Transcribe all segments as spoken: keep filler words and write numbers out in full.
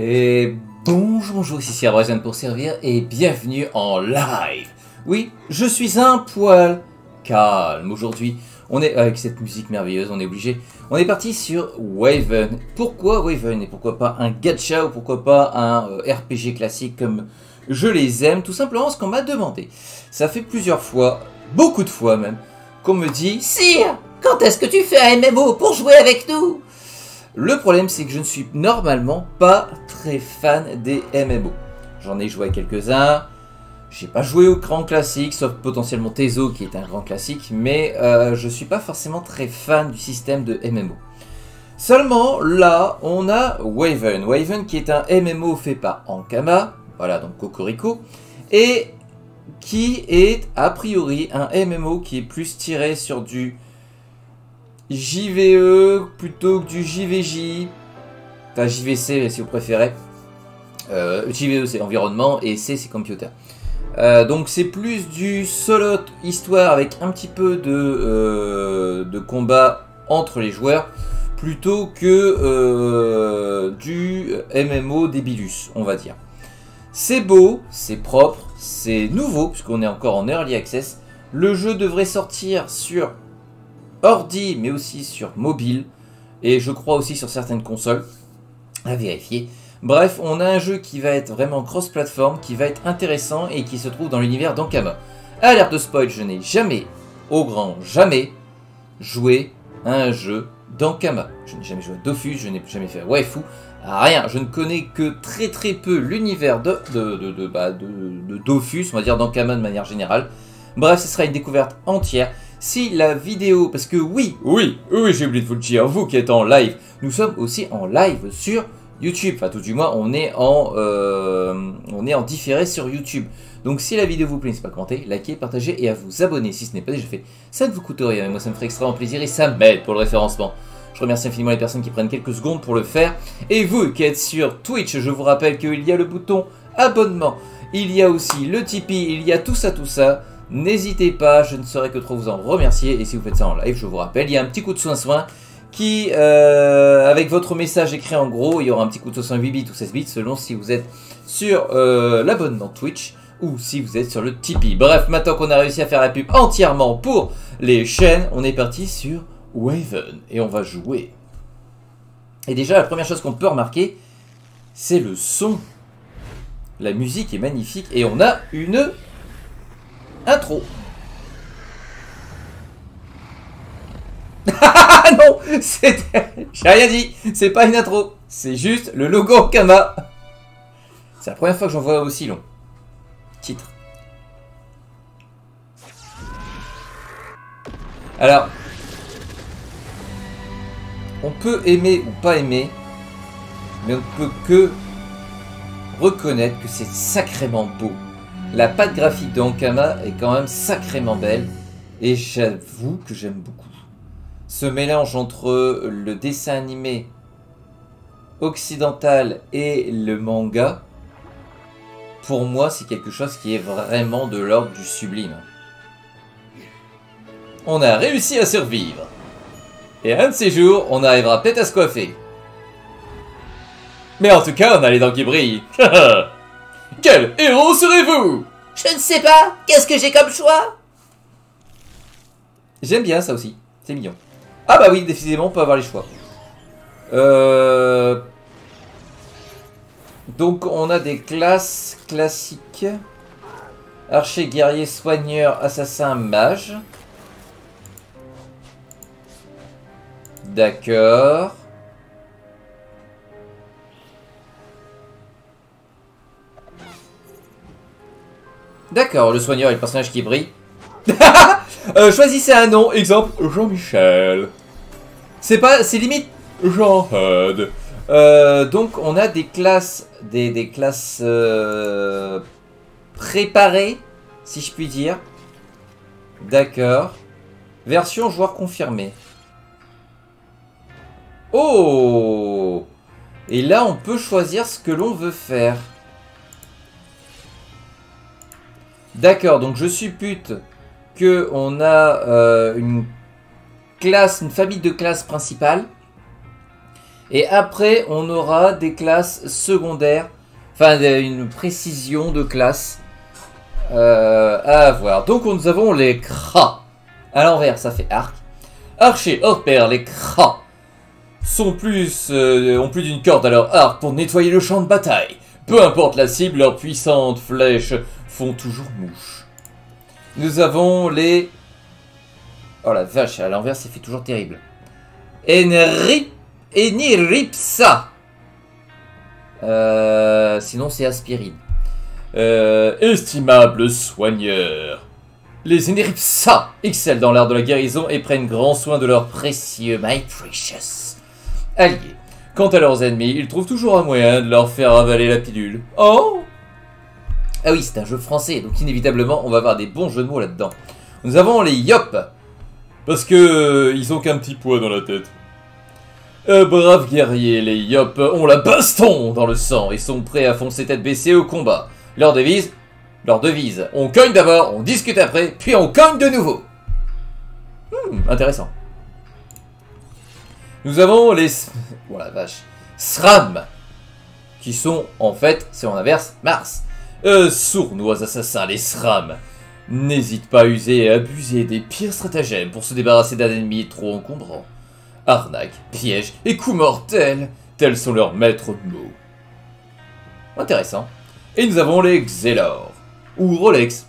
Et bonjour, bonjour, ici Sir Abraizen pour servir et bienvenue en live. Oui, je suis un poil calme aujourd'hui. On est avec cette musique merveilleuse, on est obligé. On est parti sur Waven. Pourquoi Waven et pourquoi pas un gacha ou pourquoi pas un R P G classique comme je les aime? Tout simplement parce qu'on m'a demandé. Ça fait plusieurs fois, beaucoup de fois même, qu'on me dit « Sire, quand est-ce que tu fais un M M O pour jouer avec nous ?» Le problème, c'est que je ne suis normalement pas très fan des M M O. J'en ai joué à quelques-uns. J'ai pas joué au grand classique, sauf potentiellement Tezo qui est un grand classique, mais euh, je suis pas forcément très fan du système de M M O. Seulement, là, on a Waven. Waven qui est un M M O fait par Ankama, voilà, donc Kokoriko, et qui est a priori un M M O qui est plus tiré sur du J V E plutôt que du J V J, enfin J V C si vous préférez. Euh, J V E c'est environnement et C c'est computer. Euh, donc c'est plus du solo histoire avec un petit peu de, euh, de combat entre les joueurs plutôt que euh, du M M O débilus on va dire. C'est beau, c'est propre, c'est nouveau puisqu'on est encore en early access. Le jeu devrait sortir sur ordi mais aussi sur mobile et je crois aussi sur certaines consoles, à vérifier. Bref, on a un jeu qui va être vraiment cross-platform, qui va être intéressant et qui se trouve dans l'univers d'Ankama. À l'ère de spoil, je n'ai jamais, au grand jamais, joué à un jeu d'Ankama. Je n'ai jamais joué à Dofus, je n'ai jamais fait Wakfu, rien. Je ne connais que très très peu l'univers de, de, de, de, bah, de, de Dofus, on va dire d'Ankama de manière générale. Bref, ce sera une découverte entière. Si la vidéo, parce que oui, oui, oui, j'ai oublié de vous le dire, vous qui êtes en live, nous sommes aussi en live sur YouTube. Enfin, tout du moins, on est en, euh, on est en différé sur YouTube. Donc, si la vidéo vous plaît, n'hésitez pas à commenter, liker, partager et à vous abonner si ce n'est pas déjà fait. Ça ne vous coûte rien, mais moi, ça me ferait extrêmement plaisir et ça m'aide pour le référencement. Je remercie infiniment les personnes qui prennent quelques secondes pour le faire. Et vous qui êtes sur Twitch, je vous rappelle qu'il y a le bouton abonnement, il y a aussi le Tipeee, il y a tout ça, tout ça. N'hésitez pas, je ne saurais que trop vous en remercier. Et si vous faites ça en live, je vous rappelle, il y a un petit coup de soin-soin qui, euh, avec votre message écrit en gros, il y aura un petit coup de soin huit bits ou seize bits selon si vous êtes sur euh, l'abonnement Twitch ou si vous êtes sur le Tipeee. Bref, maintenant qu'on a réussi à faire la pub entièrement pour les chaînes, on est parti sur Waven et on va jouer. Et déjà, la première chose qu'on peut remarquer, c'est le son. La musique est magnifique et on a une intro. Ah non, j'ai rien dit, c'est pas une intro, c'est juste le logo Ankama. C'est la première fois que j'en vois aussi long. Titre. Alors, on peut aimer ou pas aimer, mais on ne peut que reconnaître que c'est sacrément beau. La patte graphique de Ankama est quand même sacrément belle et j'avoue que j'aime beaucoup. Ce mélange entre le dessin animé occidental et le manga, pour moi c'est quelque chose qui est vraiment de l'ordre du sublime. On a réussi à survivre et un de ces jours on arrivera peut-être à se coiffer. Mais en tout cas on a les dents qui brillent. Quel héros serez-vous? Je ne sais pas, qu'est-ce que j'ai comme choix? J'aime bien ça aussi, c'est mignon. Ah bah oui, décidément, on peut avoir les choix. Euh... Donc on a des classes classiques. Archer, guerrier, soigneur, assassin, mage. D'accord. D'accord, le soigneur est le personnage qui brille. euh, choisissez un nom, exemple Jean-Michel. C'est pas, c'est limite Jean-Hud. Euh, donc on a des classes, des, des classes euh, préparées, si je puis dire. D'accord. Version joueur confirmé. Oh! Et là on peut choisir ce que l'on veut faire. D'accord, donc je suppute qu'on a euh, une classe, une famille de classes principales Et après, on aura des classes secondaires. Enfin, une précision de classe euh, à voir. Donc, nous avons les Kras. À l'envers, ça fait arc. Archer, hors pair, les Kras sont plus, euh, ont plus d'une corde à leur arc pour nettoyer le champ de bataille. Peu importe la cible, leurs puissantes flèches font toujours mouche. Nous avons les... Oh la vache, à l'envers, ça fait toujours terrible. Enirip... Eniripsa. Euh, sinon, c'est aspirine. Euh, estimable soigneur. Les Eniripsa excellent dans l'art de la guérison et prennent grand soin de leurs précieux My Precious alliés. Quant à leurs ennemis, ils trouvent toujours un moyen de leur faire avaler la pilule. Oh! Ah oui, c'est un jeu français, donc inévitablement, on va avoir des bons jeux de mots là-dedans. Nous avons les Yop. Parce que euh, ils ont qu'un petit poids dans la tête. Euh, braves guerriers, les Yop ont la baston dans le sang et sont prêts à foncer tête baissée au combat. Leur devise, leur devise, on cogne d'abord, on discute après, puis on cogne de nouveau. Hmm, intéressant. Nous avons les... Oh la vache. S R A M, qui sont, en fait, c'est en inverse, Mars. Euh, sournois assassins, les S R A M. N'hésite pas à user et à abuser des pires stratagèmes pour se débarrasser d'un ennemi trop encombrant. Arnaque, piège et coups mortels, tels sont leurs maîtres mots. Intéressant. Et nous avons les Xelors, ou Rolex.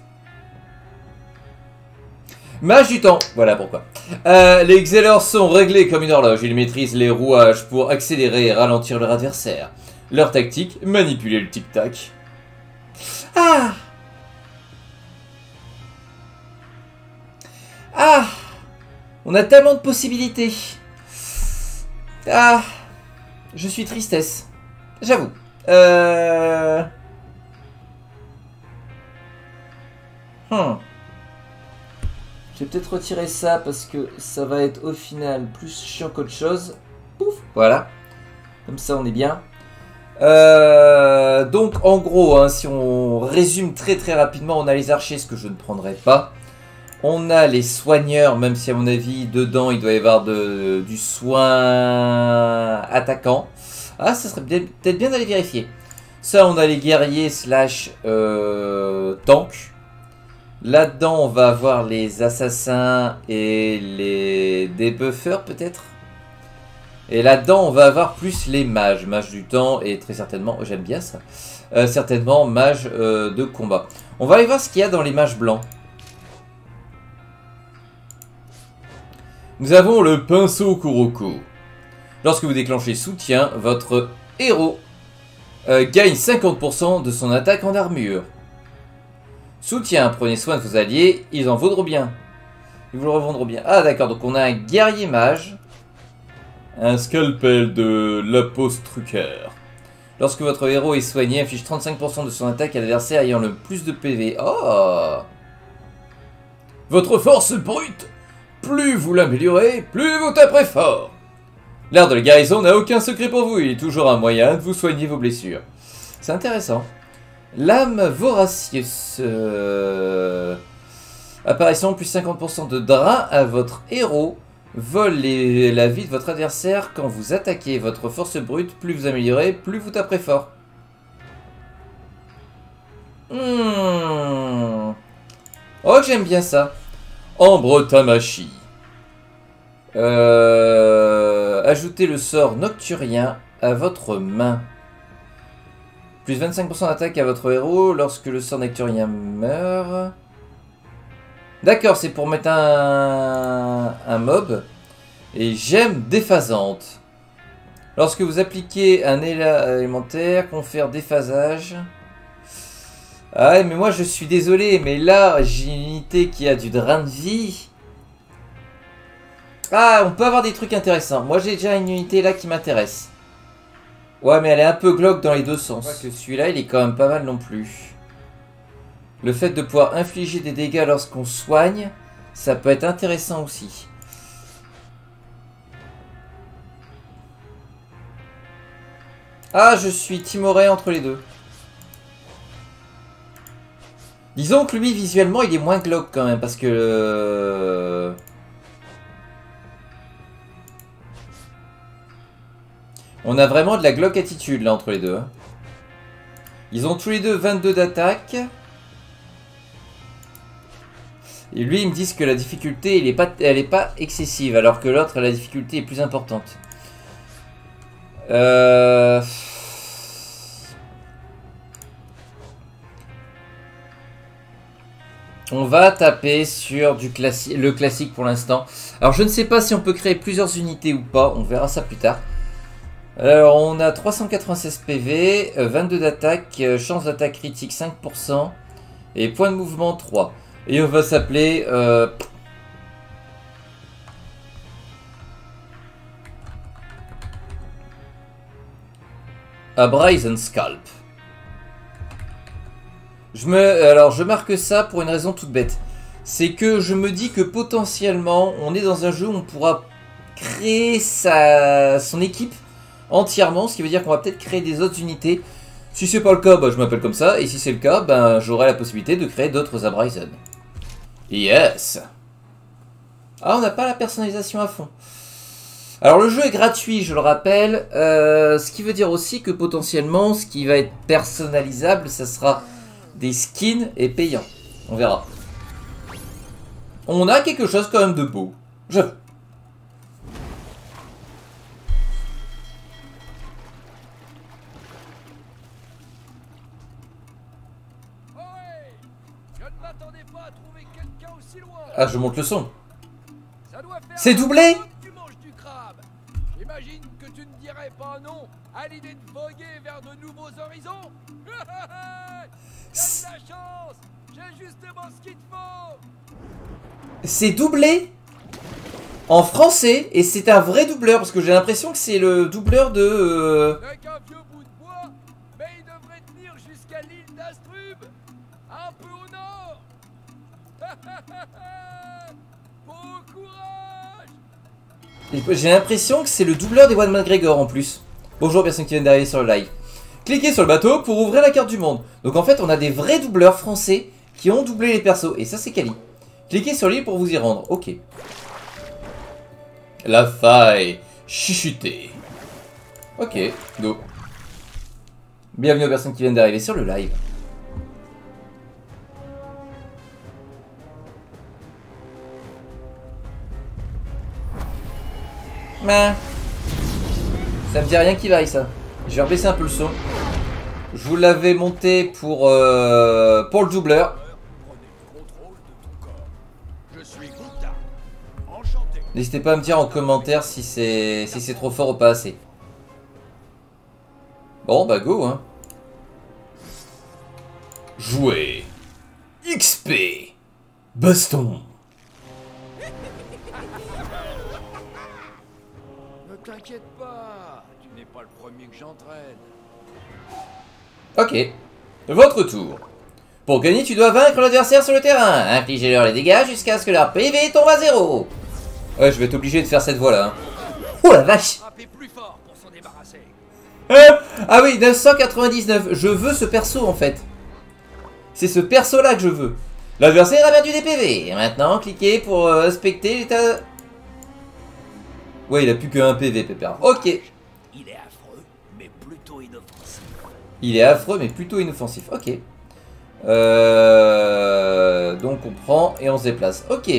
Mage du temps, voilà pourquoi. Euh, les Xelors sont réglés comme une horloge, ils maîtrisent les rouages pour accélérer et ralentir leur adversaire. Leur tactique, manipuler le tic-tac. Ah! Ah! On a tellement de possibilités. Ah! Je suis tristesse. J'avoue. Euh... Hmm. Je vais peut-être retirer ça parce que ça va être au final plus chiant qu'autre chose. Pouf! Voilà. Comme ça, on est bien. Euh... Donc, en gros, hein, si on résume très très rapidement, on a les archers, ce que je ne prendrai pas. On a les soigneurs, même si à mon avis, dedans, il doit y avoir de, du soin attaquant. Ah, ça serait peut-être bien d'aller vérifier. Ça, on a les guerriers slash euh, tank. Là-dedans, on va avoir les assassins et les débuffers, peut-être. Et là-dedans, on va avoir plus les mages. Mages du temps et très certainement, j'aime bien ça, euh, certainement mages euh, de combat. On va aller voir ce qu'il y a dans les mages blancs. Nous avons le pinceau Kuroko. Lorsque vous déclenchez soutien, votre héros euh, gagne cinquante pour cent de son attaque en armure. Soutien, prenez soin de vos alliés, ils en vaudront bien. Ils vous le revendront bien. Ah d'accord, donc on a un guerrier mage. Un scalpel de l'apostrucker. Lorsque votre héros est soigné, affiche trente-cinq pour cent de son attaque à l'adversaire ayant le plus de P V. Oh! Votre force brute! Plus vous l'améliorez, plus vous taperez fort. L'art de la guérison n'a aucun secret pour vous, il est toujours un moyen de vous soigner vos blessures. C'est intéressant. L'âme voracieuse. Euh... Apparition plus cinquante pour cent de drain à votre héros. Vole les... la vie de votre adversaire quand vous attaquez. Votre force brute, plus vous améliorez, plus vous taperez fort. Hmm. Oh, j'aime bien ça. Ambre Tamashi. Euh, ajoutez le sort Nocturien à votre main. Plus vingt-cinq pour cent d'attaque à votre héros lorsque le sort Nocturien meurt. D'accord, c'est pour mettre un, un mob. Et gemme déphasante. Lorsque vous appliquez un élan élémentaire, confère déphasage. Ah mais moi je suis désolé, mais là j'ai une unité qui a du drain de vie. Ah, on peut avoir des trucs intéressants. Moi j'ai déjà une unité là qui m'intéresse. Ouais, mais elle est un peu glauque dans les deux sens. Je crois que celui-là il est quand même pas mal non plus. Le fait de pouvoir infliger des dégâts lorsqu'on soigne, ça peut être intéressant aussi. Ah, je suis timoré entre les deux. Disons que lui, visuellement, il est moins glauque quand même, parce que... Euh... On a vraiment de la Glock attitude là entre les deux. Ils ont tous les deux vingt-deux d'attaque. Et lui, ils me disent que la difficulté, elle n'est pas, elle est pas excessive, alors que l'autre, la difficulté est plus importante. Euh... On va taper sur du classi- le classique pour l'instant. Alors, je ne sais pas si on peut créer plusieurs unités ou pas. On verra ça plus tard. Alors, on a trois cent quatre-vingt-seize P V, vingt-deux d'attaque, chance d'attaque critique cinq pour cent et point de mouvement trois. Et on va s'appeler... Euh... Abraizen Scalp. Je me... Alors, je marque ça pour une raison toute bête. C'est que je me dis que potentiellement, on est dans un jeu où on pourra créer sa... son équipe entièrement. Ce qui veut dire qu'on va peut-être créer des autres unités. Si c'est pas le cas, bah, je m'appelle comme ça. Et si c'est le cas, bah, j'aurai la possibilité de créer d'autres Abraizen. Yes. Ah, on n'a pas la personnalisation à fond. Alors le jeu est gratuit, je le rappelle. Euh, ce qui veut dire aussi que potentiellement, ce qui va être personnalisable, ça sera des skins et payants. On verra. On a quelque chose quand même de beau. J'avoue. Ah, je monte le son. C'est doublé. Tu manges du crabe. J'imagine que tu ne dirais pas non à l'idée de voguer vers de nouveaux horizons. T'as de la chance. J'ai justement ce qu'il te faut. C'est doublé en français et c'est un vrai doubleur parce que j'ai l'impression que c'est le doubleur de... Euh... Avec un vieux bout de bois, mais il devrait tenir jusqu'à l'île d'Astrum, un peu au nord. J'ai l'impression que c'est le doubleur des One Man Gregor en plus. Bonjour personne qui vient d'arriver sur le live. Cliquez sur le bateau pour ouvrir la carte du monde. Donc en fait on a des vrais doubleurs français qui ont doublé les persos. Et ça c'est quali. Cliquez sur l'île pour vous y rendre. Ok. La faille chuchutée. Ok, go. Bienvenue aux personnes qui viennent d'arriver sur le live. Ça me dit rien qui vaille ça. Je vais rebaisser un peu le son. Je vous l'avais monté pour euh, pour le doubleur. N'hésitez pas à me dire en commentaire si c'est si c'est trop fort ou pas assez. Bon bah go hein. Jouer. X P. Baston. T'inquiète pas, tu n'es pas le premier que j'entraîne. Ok, votre tour. Pour gagner, tu dois vaincre l'adversaire sur le terrain. Infligez-leur les dégâts jusqu'à ce que leur P V tombe à zéro. Ouais, je vais t'obliger de faire cette voix là. Oh la vache! Plus fort pour s'en débarrasser. Ah oui, neuf cent quatre-vingt-dix-neuf. Je veux ce perso en fait. C'est ce perso là que je veux. L'adversaire a perdu des P V. Et maintenant, cliquez pour inspecter l'état. Ouais, il a plus que un P V, pépère. Ok. Il est affreux, mais plutôt inoffensif. Il est affreux, mais plutôt inoffensif. Ok. Euh... Donc, on prend et on se déplace. Ok.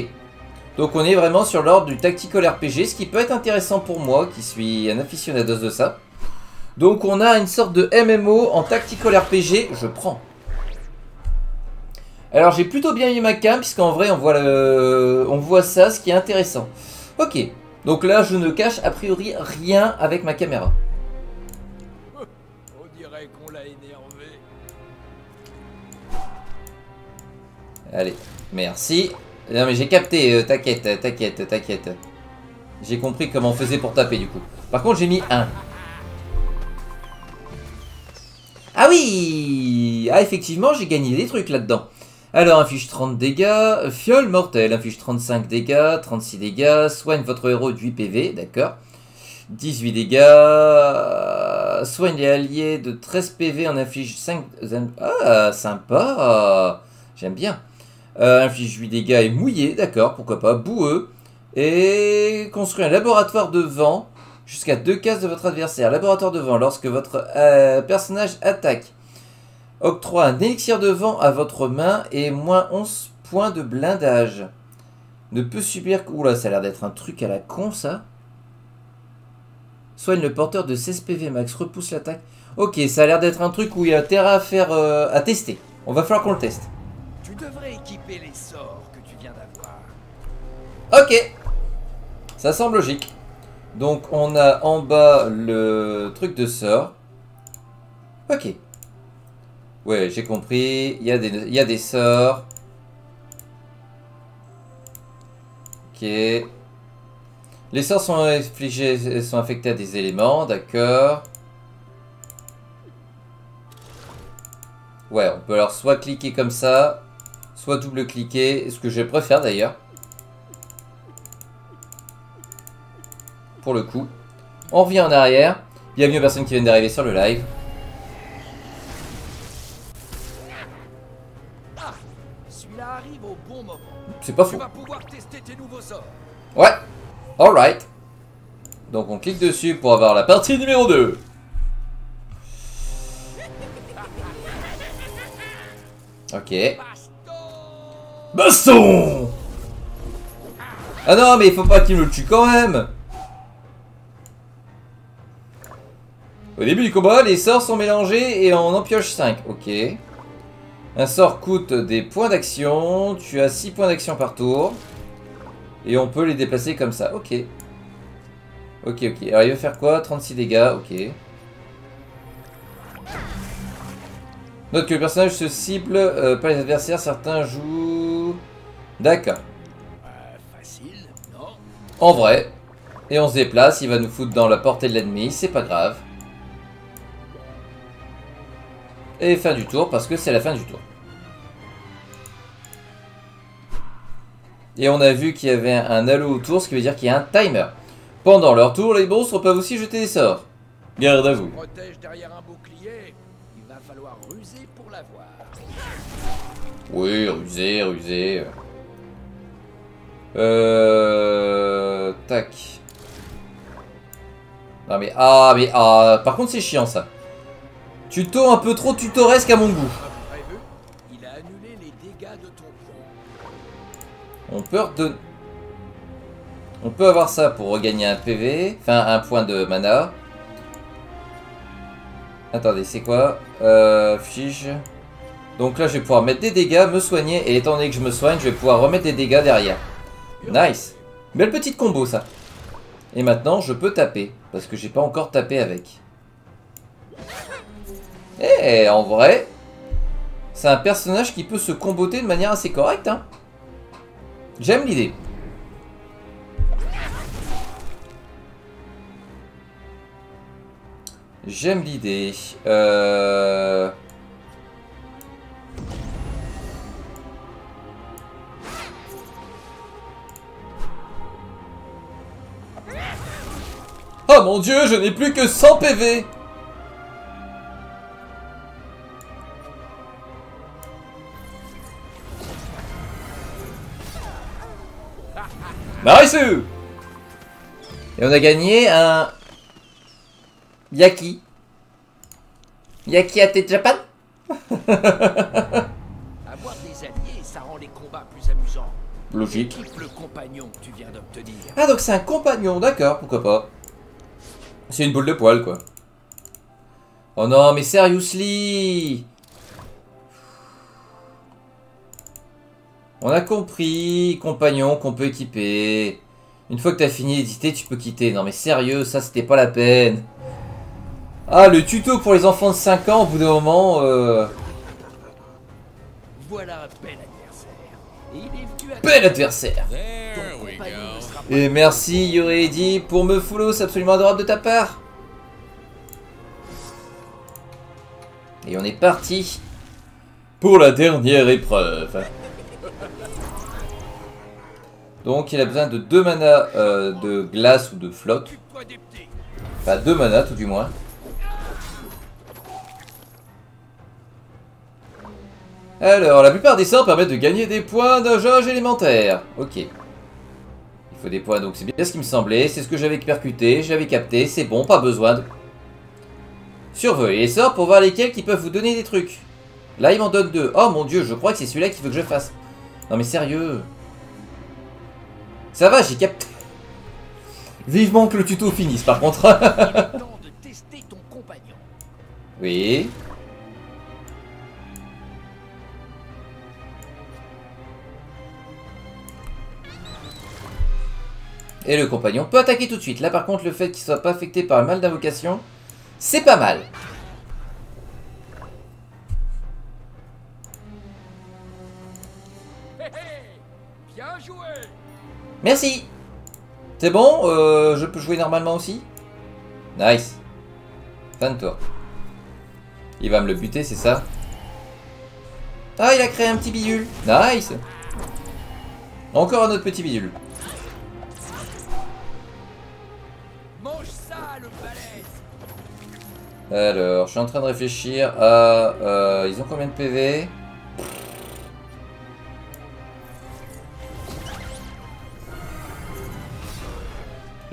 Donc, on est vraiment sur l'ordre du tactical R P G, ce qui peut être intéressant pour moi, qui suis un aficionados de ça. Donc, on a une sorte de M M O en tactical R P G. Je prends. Alors, j'ai plutôt bien mis ma cam, puisqu'en vrai, on voit, le... on voit ça, ce qui est intéressant. Ok. Donc là, je ne cache a priori rien avec ma caméra. On dirait qu'on l'a énervé. Allez, merci. Non mais j'ai capté, euh, t'inquiète, t'inquiète, t'inquiète. J'ai compris comment on faisait pour taper du coup. Par contre, j'ai mis un. Ah oui! Ah effectivement, j'ai gagné des trucs là-dedans. Alors, inflige trente dégâts, fiole mortelle, inflige trente-cinq dégâts, trente-six dégâts, soigne votre héros de huit P V, d'accord. dix-huit dégâts, soigne les alliés de treize P V, on inflige cinq... Ah, sympa, j'aime bien. Euh, inflige huit dégâts et mouillé, d'accord, pourquoi pas, boueux. Et construit un laboratoire de vent, jusqu'à deux cases de votre adversaire. Laboratoire de vent. Lorsque votre euh, personnage attaque, octroie un élixir de vent à votre main et moins onze points de blindage. Ne peut subir... Oula, ça a l'air d'être un truc à la con, ça. Soigne le porteur de seize P V max. Repousse l'attaque. Ok, ça a l'air d'être un truc où il y a terrain à faire... Euh, à tester. On va falloir qu'on le teste. Tu devrais équiper les sorts que tu viens d'avoir. Ok. Ça semble logique. Donc, on a en bas le truc de sort. Ok. Ouais, j'ai compris. Il y a des, il y a des sorts. Ok. Les sorts sont infligés, sont affectés à des éléments, d'accord. Ouais, on peut alors soit cliquer comme ça, soit double-cliquer, ce que je préfère d'ailleurs. Pour le coup. On revient en arrière. Bienvenue aux personnes qui viennent d'arriver sur le live. Ah, celui-là arrive au bon moment. C'est pas fou. Tu vas pouvoir tester tes nouveaux sorts. Ouais. Alright. Donc on clique dessus pour avoir la partie numéro deux. Ok. Baston! Ah non, mais il faut pas qu'il me le tue quand même. Au début du combat, les sorts sont mélangés et on en pioche cinq. Ok. Un sort coûte des points d'action. Tu as six points d'action par tour. Et on peut les déplacer comme ça. Ok. Ok, ok. Alors il veut faire quoi? trente-six dégâts. Ok. Note que le personnage se cible, euh, pas les adversaires. Certains jouent... D'accord. En vrai. Et on se déplace. Il va nous foutre dans la portée de l'ennemi. C'est pas grave. Et fin du tour, parce que c'est la fin du tour. Et on a vu qu'il y avait un halo autour, ce qui veut dire qu'il y a un timer. Pendant leur tour, les monstres peuvent aussi jeter des sorts. Garde à vous. Oui, ruser, ruser. Euh... Tac. Non mais... Ah, mais... Ah... Par contre, c'est chiant, ça. Tuto un peu trop tutoresque à mon goût. On peut redonner... On peut avoir ça pour regagner un P V. Enfin, un point de mana. Attendez, c'est quoi? Euh... Fiche. Donc là, je vais pouvoir mettre des dégâts, me soigner. Et étant donné que je me soigne, je vais pouvoir remettre des dégâts derrière. Nice. Belle petite combo, ça. Et maintenant, je peux taper. Parce que j'ai pas encore tapé avec. Eh, hey, en vrai, c'est un personnage qui peut se comboter de manière assez correcte, hein. J'aime l'idée. J'aime l'idée. Euh... Oh mon dieu, je n'ai plus que cent P V. Nice! Et on a gagné un... Yaki. Yaki à tête Japan? Avoir des alliés, ça rend les combats plus amusants. Logique. Le compagnon que tu viens d'obtenir. Ah, donc c'est un compagnon, d'accord, pourquoi pas. C'est une boule de poil, quoi. Oh non, mais seriously! On a compris, compagnon, qu'on peut équiper. Une fois que t'as fini d'éditer, tu peux quitter. Non mais sérieux, ça c'était pas la peine. Ah, le tuto pour les enfants de cinq ans, au bout d'un moment... Euh... Voilà un bel adversaire. Et il est venu à... Bel adversaire. Et merci Yuridi pour me follow, c'est absolument adorable de ta part. Et on est parti pour la dernière épreuve. Donc il a besoin de deux manas euh, de glace ou de flotte. Enfin deux manas tout du moins. Alors la plupart des sorts permettent de gagner des points de jauge élémentaire. Ok. Il Faut des points, donc c'est bien ce qui me semblait. C'est ce que j'avais percuté, j'avais capté. C'est bon, pas besoin de... Surveiller les sorts pour voir lesquels qui peuvent vous donner des trucs. Là, il m'en donne deux. Oh mon dieu, je crois que c'est celui-là qu'il veut que je fasse. Non mais sérieux. Ça va, j'ai capté. Vivement que le tuto finisse, par contre. Il est temps de tester ton compagnon. Oui. Et le compagnon peut attaquer tout de suite. Là, par contre, le fait qu'il soit pas affecté par le mal d'invocation, c'est pas mal. Bien joué. Merci. C'est bon, euh, je peux jouer normalement aussi. Nice. Fin de tour. Il va me le buter, c'est ça? Ah, il a créé un petit bidule. Nice. Encore un autre petit bidule. Alors, je suis en train de réfléchir à... Euh, ils ont combien de P V?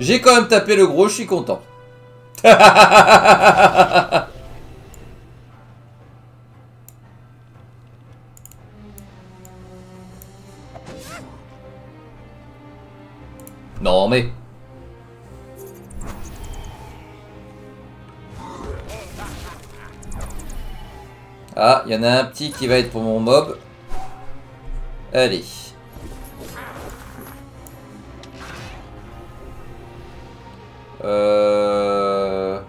J'ai quand même tapé le gros, je suis content. Non mais... Ah, il y en a un petit qui va être pour mon mob. Allez. Euh...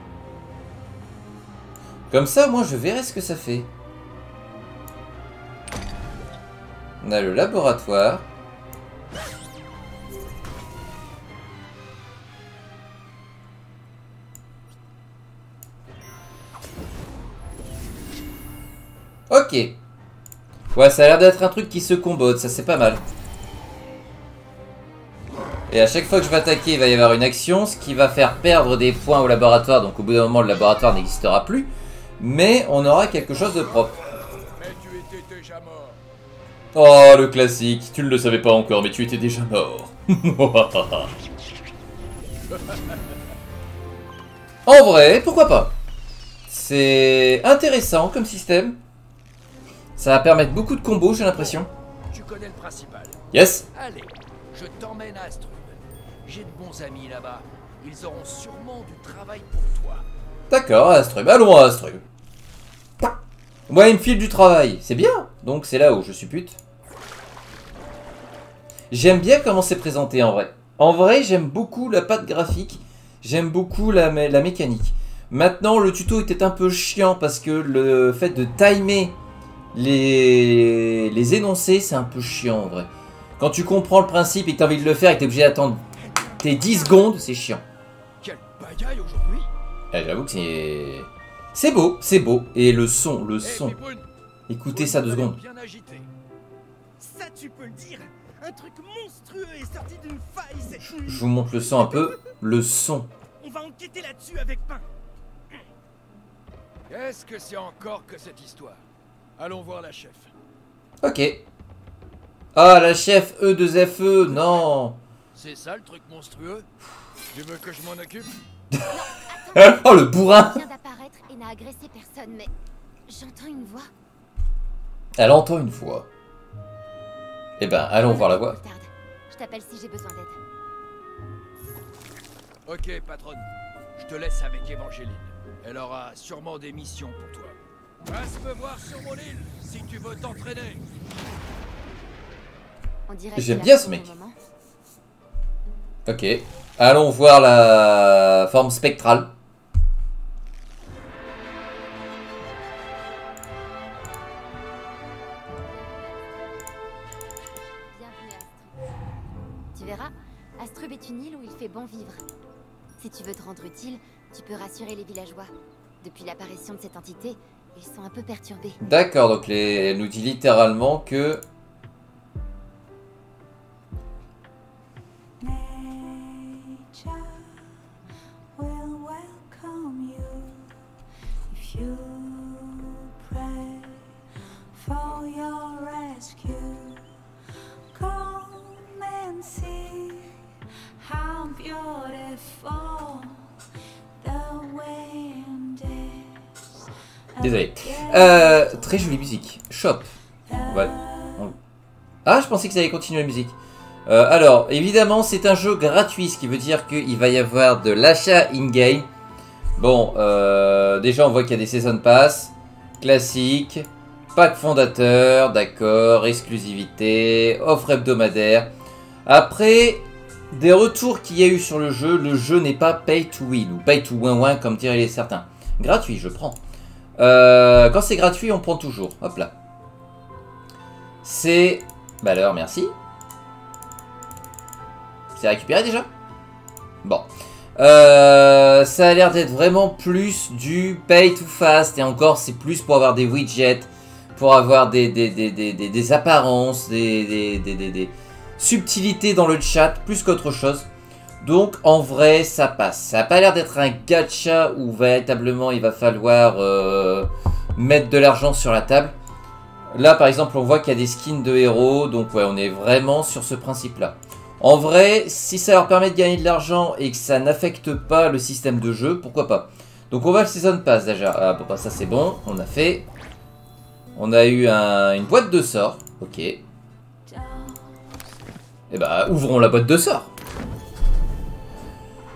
Comme ça, moi, je verrai ce que ça fait. On a le laboratoire. Ok. Ouais, ça a l'air d'être un truc qui se combo, ça c'est pas mal. Et à chaque fois que je vais attaquer, il va y avoir une action, ce qui va faire perdre des points au laboratoire. Donc au bout d'un moment, le laboratoire n'existera plus. Mais on aura quelque chose de propre. Mais tu étais déjà mort. Oh, le classique. Tu ne le savais pas encore, mais tu étais déjà mort. En vrai, pourquoi pas? C'est intéressant comme système. Ça va permettre beaucoup de combos, j'ai l'impression. Tu connais le principal. Yes. Allez, je t'emmène à Astrum. J'ai de bons amis là-bas. Ils auront sûrement du travail pour toi. D'accord, Astrum. Allons à Astrum. Moi, il me file du travail. C'est bien. Donc, c'est là où je suis pute. J'aime bien comment c'est présenté en vrai. En vrai, j'aime beaucoup la patte graphique. J'aime beaucoup la, mé la mécanique. Maintenant, le tuto était un peu chiant parce que le fait de timer... Les... les énoncés, c'est un peu chiant en vrai. Quand tu comprends le principe et que t'as envie de le faire et que t'es obligé d'attendre tes dix secondes, c'est chiant. Quel bagaille aujourd'hui. Ah, j'avoue que c'est... C'est beau, c'est beau. Et le son, le son. Écoutez ça deux secondes. Ça, tu peux le dire. Un truc monstrueux est sorti d'une faille. Je vous montre le son un peu. Le son. On va enquêter là-dessus avec pain. Qu'est-ce que c'est encore que cette histoire? Allons voir la chef. Ok. Ah, la chef E deux F E, non. C'est ça le truc monstrueux? Tu veux que je m'en occupe? Non, attends. Oh, le bourrin. Elle vient d'apparaître et n'a agressé personne, mais j'entends une voix. Elle entend une voix. Eh ben, allons voir la voix. Je t'appelle si j'ai besoin d'aide. Ok, patronne. Je te laisse avec Évangeline. Elle aura sûrement des missions pour toi. Passe me voir sur mon île si tu veux t'entraîner. J'aime bien ce mec. Ok. Allons voir la forme spectrale. Bienvenue à Astrub. Tu verras, Astrub est une île où il fait bon vivre. Si tu veux te rendre utile, tu peux rassurer les villageois. Depuis l'apparition de cette entité, ils sont un peu perturbés. D'accord, donc les... elle nous dit littéralement que... Désolé. Euh, très jolie musique. Shop. Ouais. Ah, je pensais que ça allait continuer la musique. Euh, alors, évidemment, c'est un jeu gratuit, ce qui veut dire qu'il va y avoir de l'achat in-game. Bon, euh, déjà, on voit qu'il y a des Season Pass. Classique. Pack fondateur, d'accord. Exclusivité. Offre hebdomadaire. Après, des retours qu'il y a eu sur le jeu, le jeu n'est pas pay to win, ou pay to win-win, comme diraient les certains. Gratuit, je prends. Euh, quand c'est gratuit, on prend toujours. Hop là. C'est... Bah alors, merci. C'est récupéré déjà? Bon. Euh, ça a l'air d'être vraiment plus du pay to fast. Et encore, c'est plus pour avoir des widgets, pour avoir des, des, des, des, des, des apparences, des, des, des, des, des subtilités dans le chat, plus qu'autre chose. Donc, en vrai, ça passe. Ça n'a pas l'air d'être un gacha où véritablement il va falloir euh, mettre de l'argent sur la table. Là, par exemple, on voit qu'il y a des skins de héros. Donc, ouais, on est vraiment sur ce principe-là. En vrai, si ça leur permet de gagner de l'argent et que ça n'affecte pas le système de jeu, pourquoi pas. Donc on va le Season Pass déjà. Ah bon, bah ça c'est bon, on a fait. On a eu un, une boîte de sorts, ok. Et bah ouvrons la boîte de sorts.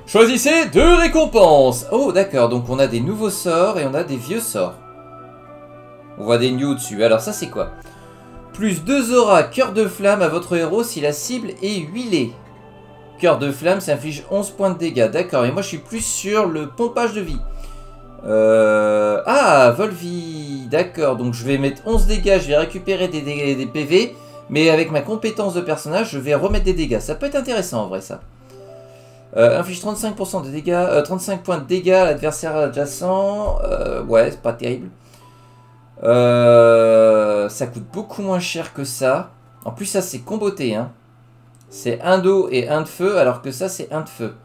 Choisissez deux récompenses. Oh d'accord, donc on a des nouveaux sorts et on a des vieux sorts. On voit des news dessus, alors ça c'est quoi? Plus deux auras cœur de flamme à votre héros si la cible est huilée. Cœur de flamme, ça inflige onze points de dégâts. D'accord, et moi je suis plus sur le pompage de vie. Euh... Ah, vol vie. D'accord, donc je vais mettre onze dégâts, je vais récupérer des, dégâts, des P V. Mais avec ma compétence de personnage, je vais remettre des dégâts. Ça peut être intéressant en vrai ça. Euh, inflige trente-cinq pour cent de dégâts, euh, trente-cinq points de dégâts à l'adversaire adjacent. Euh, ouais, c'est pas terrible. Euh, ça coûte beaucoup moins cher que ça. En plus ça c'est comboté hein. C'est un d'eau et un de feu. Alors que ça c'est un de feu.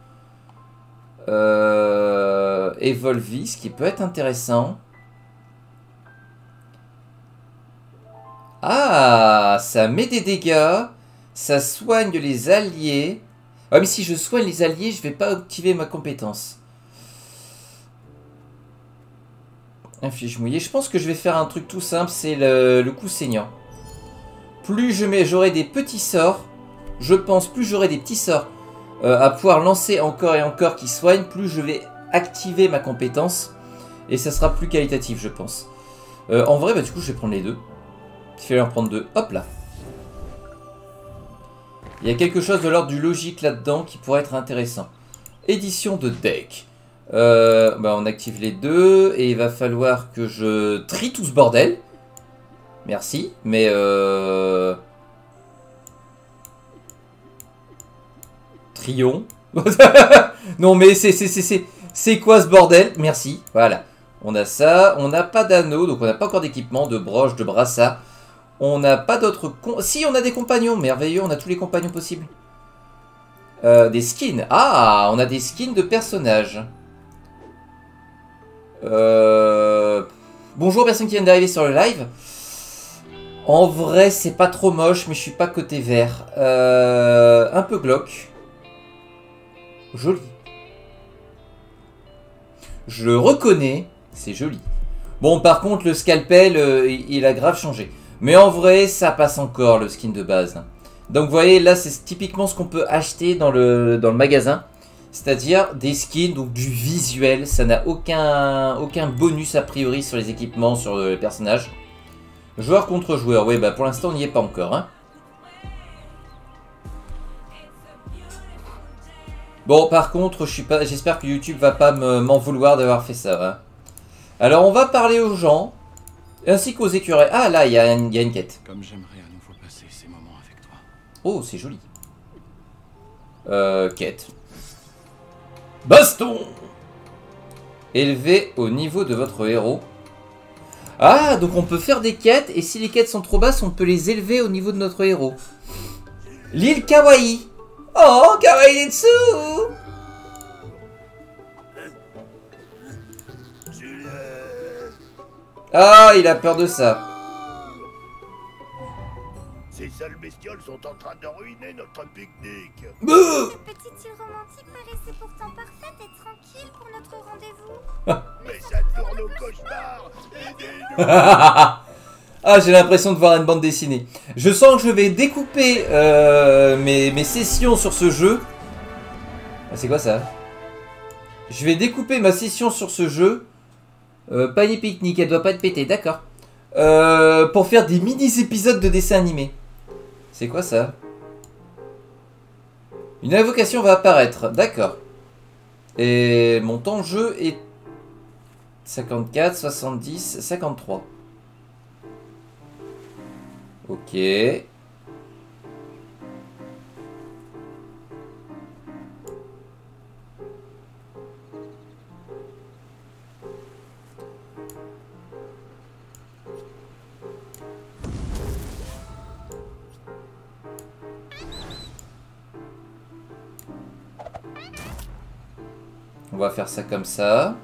euh, Evolvi, ce qui peut être intéressant. Ah, ça met des dégâts. Ça soigne les alliés. Ouais mais si je soigne les alliés, je vais pas activer ma compétence. Inflige mouillé. Je pense que je vais faire un truc tout simple, c'est le, le coup saignant. Plus je mets, j'aurai des petits sorts, je pense, plus j'aurai des petits sorts euh, à pouvoir lancer encore et encore qui soignent, plus je vais activer ma compétence et ça sera plus qualitatif, je pense. Euh, en vrai, bah du coup, je vais prendre les deux. Il fallait en prendre deux. Hop là. Il y a quelque chose de l'ordre du logique là-dedans qui pourrait être intéressant. Édition de deck. Euh, bah on active les deux et il va falloir que je trie tout ce bordel. Merci, mais euh... Trion. Non mais c'est c'est c'est quoi ce bordel? Merci, voilà. On a ça, on n'a pas d'anneau, donc on n'a pas encore d'équipement, de broche, de brassard. On n'a pas d'autres... Con... Si, on a des compagnons, merveilleux, on a tous les compagnons possibles. Euh, des skins. Ah, on a des skins de personnages. Euh... Bonjour personne qui vient d'arriver sur le live. En vrai c'est pas trop moche, mais je suis pas côté vert. euh... Un peu glauque. Joli. Je le reconnais. C'est joli. Bon par contre le scalpel euh, il a grave changé. Mais en vrai ça passe encore le skin de base. Donc vous voyez là c'est typiquement ce qu'on peut acheter dans le, dans le magasin. C'est-à-dire des skins, donc du visuel, ça n'a aucun, aucun bonus a priori sur les équipements, sur les personnages. Joueur contre joueur, oui bah pour l'instant on n'y est pas encore. Hein. Bon par contre je suis pas, j'espère que YouTube va pas m'en vouloir d'avoir fait ça. Hein. Alors on va parler aux gens, ainsi qu'aux écureuils. Ah là il y, y a une quête. Comme j'aimerais à nouveau passer ces moments avec toi. Oh c'est joli. Euh, quête. Baston! Élevé au niveau de votre héros. Ah, donc on peut faire des quêtes, et si les quêtes sont trop basses, on peut les élever au niveau de notre héros. L'île Kawaii! Oh, Kawaii Netsu! Ah, il a peur de ça. Ces sales bestioles sont en train de ruiner notre pique-nique. Cette petite île romantique paraissait pourtant parfaite et tranquille pour notre rendez-vous. Mais ça tourne nos cauchemars. Aidez-nous. Ah, j'ai l'impression de voir une bande dessinée. Je sens que je vais découper euh, mes, mes sessions sur ce jeu. Ah, c'est quoi ça? Je vais découper ma session sur ce jeu. Euh, panier pique-nique, elle doit pas être pétée, d'accord. Euh, pour faire des mini-épisodes de dessins animés. C'est quoi ça? Une invocation va apparaître, d'accord. Et mon temps de jeu est cinquante-quatre, soixante-dix, cinquante-trois. Ok. On va faire ça comme ça.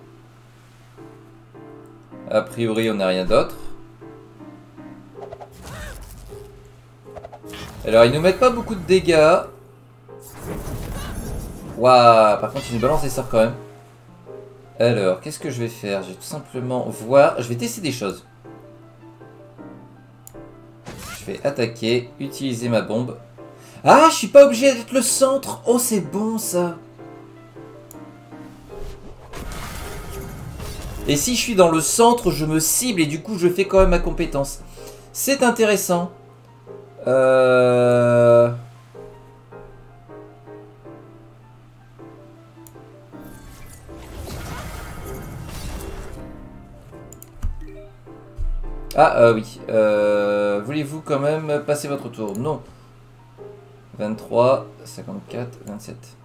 A priori, on n'a rien d'autre. Alors, ils nous mettent pas beaucoup de dégâts. Waouh, par contre, ils nous balancent des sorts quand même. Alors, qu'est-ce que je vais faire? Je vais tout simplement voir. Je vais tester des choses. Je vais attaquer, utiliser ma bombe. Ah, je suis pas obligé d'être le centre. Oh, c'est bon ça. Et si je suis dans le centre, je me cible et du coup, je fais quand même ma compétence. C'est intéressant. Euh... Ah euh, oui, euh... voulez-vous quand même passer votre tour? Non. vingt-trois, cinquante-quatre, vingt-sept.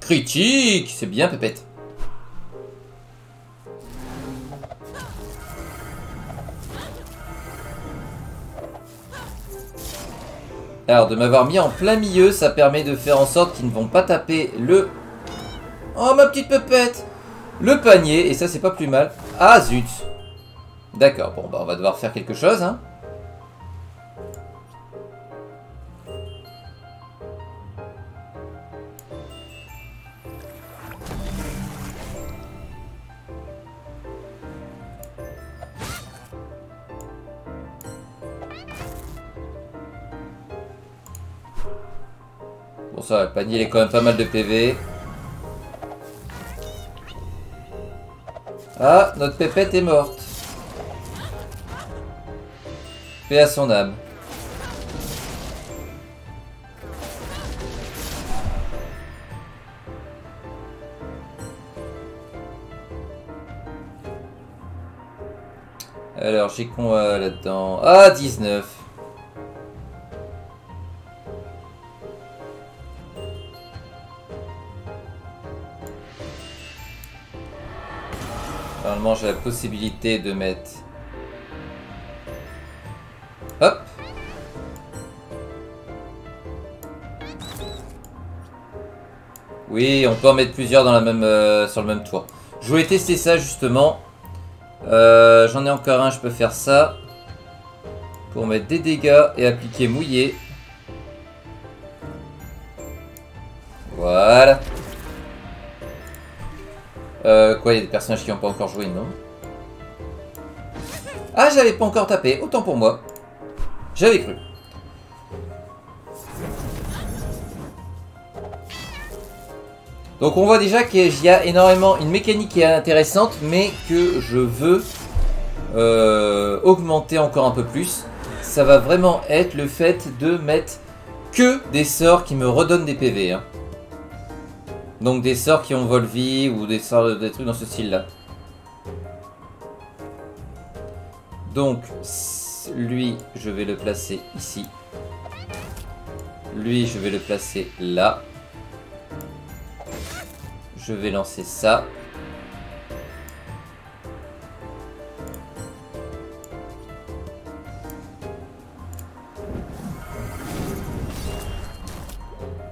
Critique, c'est bien pépette. Alors, de m'avoir mis en plein milieu, ça permet de faire en sorte qu'ils ne vont pas taper le... Oh, ma petite pépette! Le panier, et ça, c'est pas plus mal. Ah, zut! D'accord, bon, bah, on va devoir faire quelque chose, hein. Le panier, il est quand même pas mal de P V. Ah, notre pépette est morte. Paix à son âme. Alors, j'ai quoi euh, là-dedans? Ah, dix-neuf. Normalement, j'ai la possibilité de mettre... Hop! Oui, on peut en mettre plusieurs dans la même, euh, sur le même tour. Je voulais tester ça, justement. Euh, J'en ai encore un, je peux faire ça. Pour mettre des dégâts et appliquer mouillé. Voilà. Euh, quoi, il y a des personnages qui n'ont pas encore joué, non? Ah, j'avais pas encore tapé, autant pour moi. J'avais cru. Donc on voit déjà qu'il y a énormément une mécanique qui est intéressante, mais que je veux euh, augmenter encore un peu plus. Ça va vraiment être le fait de mettre que des sorts qui me redonnent des P V, hein. Donc des sorts qui ont vol vie ou des sorts, des trucs dans ce style là. Donc lui je vais le placer ici. Lui je vais le placer là. Je vais lancer ça.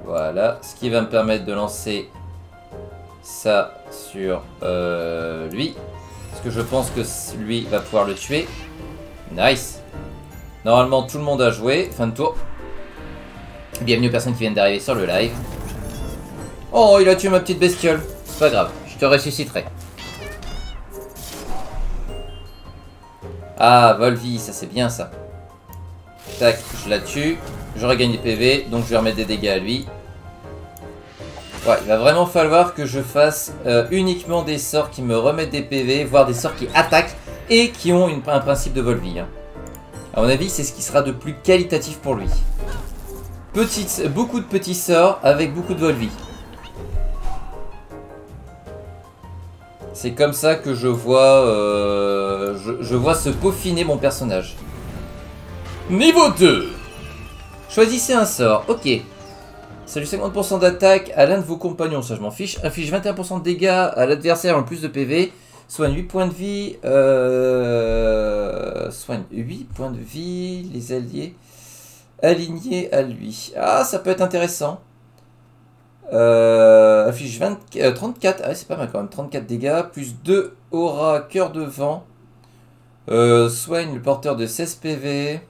Voilà, ce qui va me permettre de lancer ça sur euh, lui, parce que je pense que lui va pouvoir le tuer. Nice. Normalement tout le monde a joué, fin de tour. Bienvenue aux personnes qui viennent d'arriver sur le live. Oh, il a tué ma petite bestiole. C'est pas grave, je te ressusciterai. Ah, Volvi, ça c'est bien ça. Tac, je la tue. Je regagne des P V, donc je vais remettre des dégâts à lui. Ouais, il va vraiment falloir que je fasse euh, uniquement des sorts qui me remettent des P V, voire des sorts qui attaquent et qui ont une, un principe de Volvi. Hein. À mon avis, c'est ce qui sera de plus qualitatif pour lui. Petite, beaucoup de petits sorts avec beaucoup de Volvi. C'est comme ça que je vois, euh, je, je vois se peaufiner mon personnage. Niveau deux. Choisissez un sort, ok. Salut cinquante pour cent d'attaque à l'un de vos compagnons, ça je m'en fiche. Inflige vingt et un pour cent de dégâts à l'adversaire en plus de P V. Soigne huit points de vie. Euh... Soigne huit points de vie, les alliés alignés à lui. Ah, ça peut être intéressant. Euh, affiche vingt, euh, trente-quatre, ah, c'est pas mal quand même, trente-quatre dégâts, plus deux aura cœur de vent, euh, soigne le porteur de seize P V.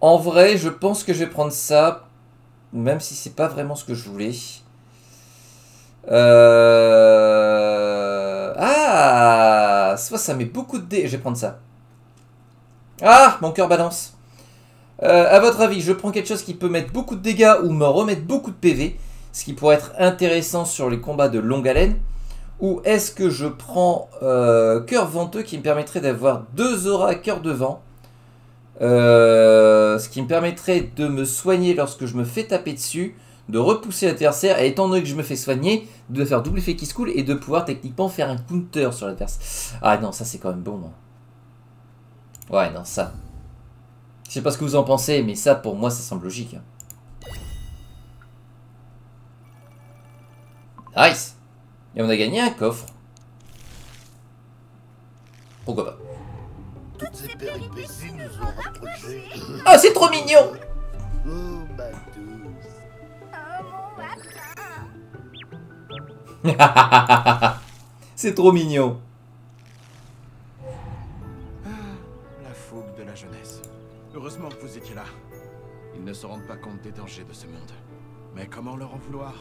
En vrai, je pense que je vais prendre ça, même si c'est pas vraiment ce que je voulais. Euh... Ah, soit ça met beaucoup de dés, je vais prendre ça. Ah, mon cœur balance. Euh, à votre avis, je prends quelque chose qui peut mettre beaucoup de dégâts ou me remettre beaucoup de P V, ce qui pourrait être intéressant sur les combats de longue haleine, ou est-ce que je prends euh, Cœur Venteux qui me permettrait d'avoir deux auras à cœur de vent, euh, ce qui me permettrait de me soigner lorsque je me fais taper dessus, de repousser l'adversaire, et étant donné que je me fais soigner, de faire double effet qui se coule et de pouvoir techniquement faire un counter sur l'adversaire. Ah non, ça c'est quand même bon. Hein. Ouais, non, ça... Je sais pas ce que vous en pensez, mais ça, pour moi, ça semble logique. Nice! Et on a gagné un coffre. Pourquoi pas? Toutes ces péripéties nous ont rapprochés. Ah, c'est trop mignon! C'est trop mignon. La fougue de la jeunesse. Heureusement que vous étiez là. Ils ne se rendent pas compte des dangers de ce monde. Mais comment leur en vouloir?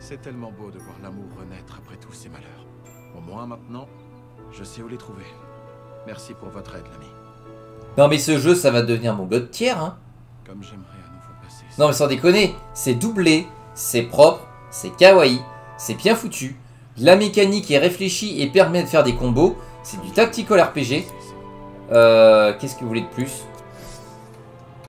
C'est tellement beau de voir l'amour renaître après tous ces malheurs. Au moins maintenant, je sais où les trouver. Merci pour votre aide, l'ami. Non mais ce jeu, ça va devenir mon god tier, hein. Comme j'aimerais à nouveau passer... Non mais sans déconner, c'est doublé, c'est propre, c'est kawaii, c'est bien foutu. La mécanique est réfléchie et permet de faire des combos. C'est du tactical R P G. Euh, qu'est-ce que vous voulez de plus?